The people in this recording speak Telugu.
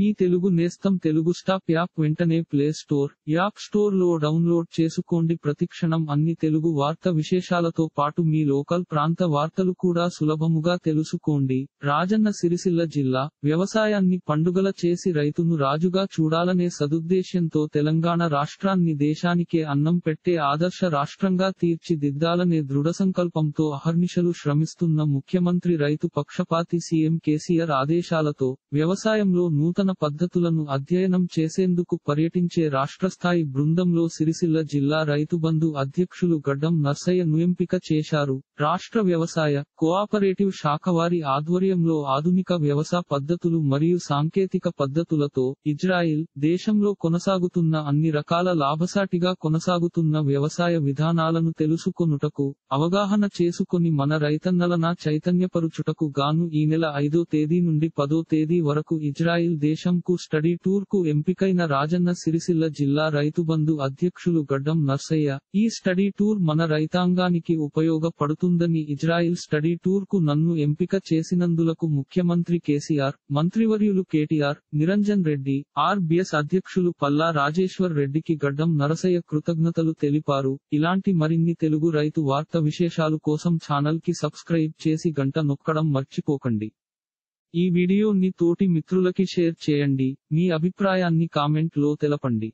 మీ తెలుగు నేస్తం తెలుగు స్టాప్ యాప్ వెంటనే ప్లే స్టోర్ యాప్ స్టోర్ లో డౌన్లోడ్ చేసుకోండి. ప్రతిక్షణం అన్ని తెలుగు వార్త విశేషాలతో పాటు మీ లోకల్ ప్రాంత వార్తలు కూడా సులభముగా తెలుసుకోండి. రాజన్న సిరిసిల్ల జిల్లా వ్యవసాయాన్ని పండుగల చేసి రైతును రాజుగా చూడాలనే సదుద్దేశంతో తెలంగాణ రాష్ట్రాన్ని దేశానికే అన్నం పెట్టే ఆదర్శ రాష్ట్రంగా తీర్చిదిద్దాలనే దృఢ సంకల్పంతో అహర్నిశలు శ్రమిస్తున్న ముఖ్యమంత్రి రైతు పక్షపాతి సీఎం కేసీఆర్ ఆదేశాలతో వ్యవసాయంలో నూతన పద్ధతులను అధ్యయనం చేసేందుకు పర్యటించే రాష్ట్ర స్థాయి బృందంలో సిరిసిల్ల జిల్లా రైతు బంధు అధ్యక్షులు గడ్డం నర్సయ్యను ఎంపిక చేశారు. రాష్ట్ర వ్యవసాయ కోఆపరేటివ్ శాఖ వారి ఆధ్వర్యంలో ఆధునిక వ్యవసాయ పద్ధతులు మరియు సాంకేతిక పద్ధతులతో ఇజ్రాయెల్ దేశంలో కొనసాగుతున్న అన్ని రకాల లాభసాటిగా కొనసాగుతున్న వ్యవసాయ విధానాలను తెలుసుకొనుటకు అవగాహన చేసుకుని మన రైతన్నలన చైతన్యపరుచుటకు గాను ఈ నెల 5వ తేదీ నుండి 10వ తేదీ వరకు ఇజ్రాయెల్ దేశంకు స్టడీ టూర్ కు ఎంపికైన రాజన్న సిరిసిల్ల జిల్లా రైతు బంధు అధ్యక్షులు గడ్డం నర్సయ్య ఈ స్టడీ టూర్ మన రైతాంగానికి ఉపయోగపడుతుందని ఇజ్రాయెల్ స్టడీ టూర్ కు నన్ను ఎంపిక చేసినందులకు ముఖ్యమంత్రి కేసీఆర్, మంత్రివర్యులు కేటీఆర్, నిరంజన్ రెడ్డి, ఆర్బీఎస్ అధ్యక్షులు పల్లా రాజేశ్వర్ రెడ్డికి గడ్డం నర్సయ్య కృతజ్ఞతలు తెలిపారు. ఇలాంటి మరిన్ని తెలుగు రైతు వార్త విశేషాలు కోసం ఛానల్ కి సబ్స్క్రైబ్ చేసి గంట నొక్కడం మర్చిపోకండి. ఈ వీడియోని తోటి మిత్రులకి షేర్ చేయండి. మీ అభిప్రాయాన్ని కామెంట్ లో తెలపండి.